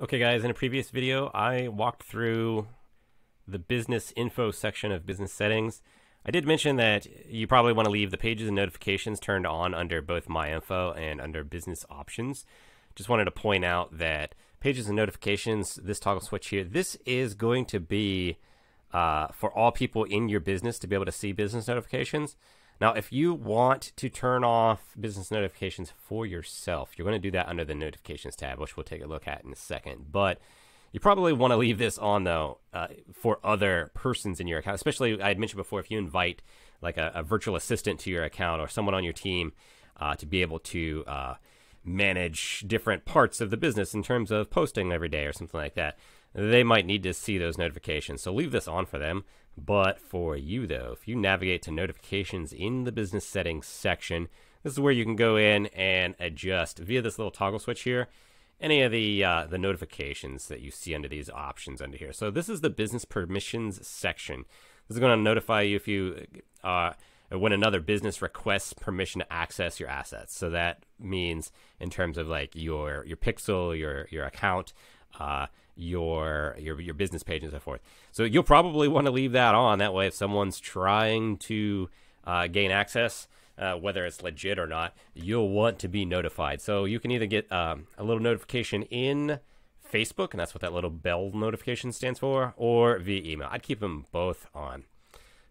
Okay guys, in a previous video, I walked through the business info section of business settings. I did mention that you probably want to leave the pages and notifications turned on under both My Info and under business options. Just wanted to point out that pages and notifications, this toggle switch here, this is going to be for all people in your business to be able to see business notifications. Now, if you want to turn off business notifications for yourself, you're going to do that under the notifications tab, which we'll take a look at in a second. But you probably want to leave this on, though, for other persons in your account, especially I had mentioned before, if you invite like a virtual assistant to your account or someone on your team to be able to manage different parts of the business in terms of posting every day or something like that, they might need to see those notifications. So leave this on for them. But for you, though, if you navigate to notifications in the business settings section, this is where you can go in and adjust via this little toggle switch here any of the notifications that you see under these options under here. So this is the business permissions section. This is going to notify you if you when another business requests permission to access your assets. So that means in terms of like your pixel, your account, your business page and so forth. So you'll probably want to leave that on. That way, if someone's trying to gain access, whether it's legit or not, you'll want to be notified. So you can either get a little notification in Facebook, and that's what that little bell notification stands for, or via email. I'd keep them both on.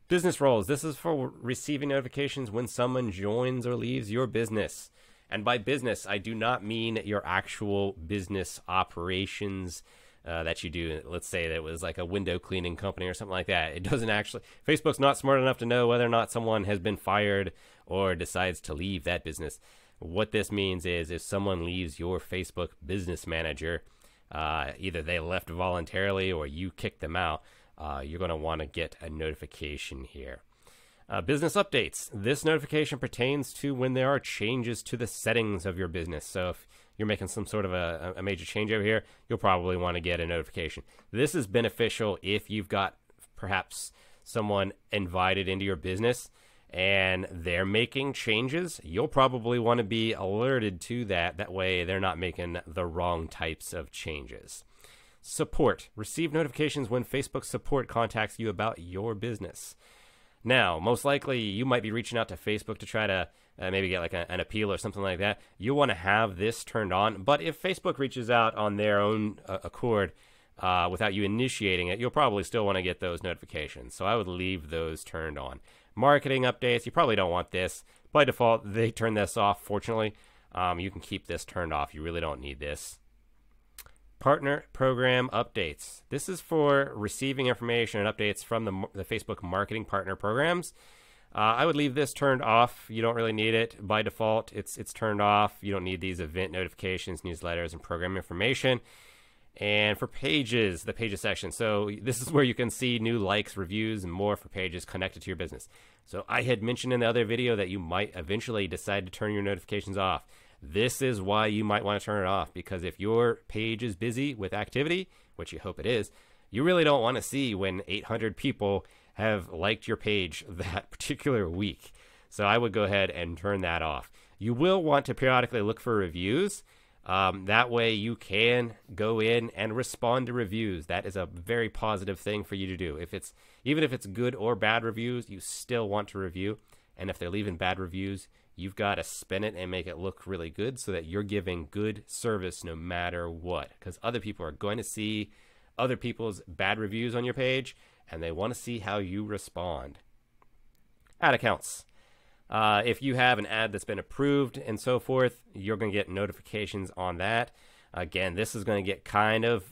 Business roles. This is for receiving notifications when someone joins or leaves your business. And by business, I do not mean your actual business operations that you do. Let's say that it was like a window cleaning company or something like that. It doesn't actually, Facebook's not smart enough to know whether or not someone has been fired or decides to leave that business. What this means is if someone leaves your Facebook business manager, either they left voluntarily or you kicked them out, you're going to want to get a notification here. Business updates. This notification pertains to when there are changes to the settings of your business. So if you're making some sort of a major change over here, you'll probably want to get a notification. This is beneficial if you've got perhaps someone invited into your business and they're making changes. You'll probably want to be alerted to that. That way they're not making the wrong types of changes. Support. Receive notifications when Facebook support contacts you about your business. Now, most likely, you might be reaching out to Facebook to try to maybe get like an appeal or something like that. You want to have this turned on. But if Facebook reaches out on their own accord without you initiating it, you'll probably still want to get those notifications. So I would leave those turned on. Marketing updates, you probably don't want this. By default, they turn this off, fortunately. You can keep this turned off. You really don't need this. Partner program updates. This is for receiving information and updates from the Facebook marketing partner programs. I would leave this turned off. You don't really need it. By default, it's turned off. You don't need these event notifications, newsletters, and program information. And for pages, the pages section. So this is where you can see new likes, reviews, and more for pages connected to your business. So I had mentioned in the other video that you might eventually decide to turn your notifications off. This is why you might want to turn it off, because if your page is busy with activity, which you hope it is, you really don't want to see when 800 people have liked your page that particular week. So I would go ahead and turn that off. You will want to periodically look for reviews. That way you can go in and respond to reviews. That is a very positive thing for you to do. Even if it's good or bad reviews, you still want to review. And if they're leaving bad reviews, you've got to spin it and make it look really good so that you're giving good service no matter what. Because other people are going to see other people's bad reviews on your page, and they want to see how you respond. Ad accounts. If you have an ad that's been approved and so forth, you're going to get notifications on that. Again, this is going to get kind of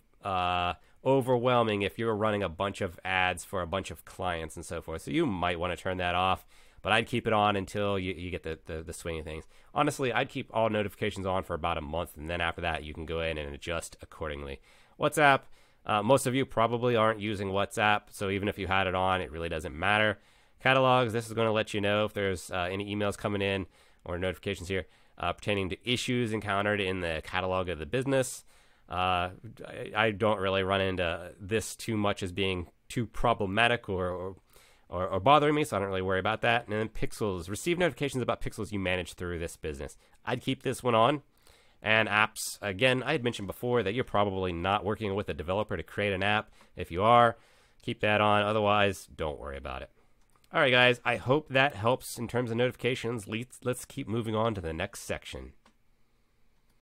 overwhelming if you're running a bunch of ads for a bunch of clients and so forth. So you might want to turn that off. But I'd keep it on until you get the swing of things. Honestly, I'd keep all notifications on for about a month, and then after that, you can go in and adjust accordingly. WhatsApp, most of you probably aren't using WhatsApp, so even if you had it on, it really doesn't matter. Catalogs, this is going to let you know if there's any emails coming in or notifications here pertaining to issues encountered in the catalog of the business. I don't really run into this too much as being too problematic or bothering me, so I don't really worry about that. And then pixels. Receive notifications about pixels you manage through this business. I'd keep this one on. And apps, again, I had mentioned before that you're probably not working with a developer to create an app. If you are, keep that on. Otherwise, don't worry about it. All right, guys, I hope that helps in terms of notifications. Let's keep moving on to the next section.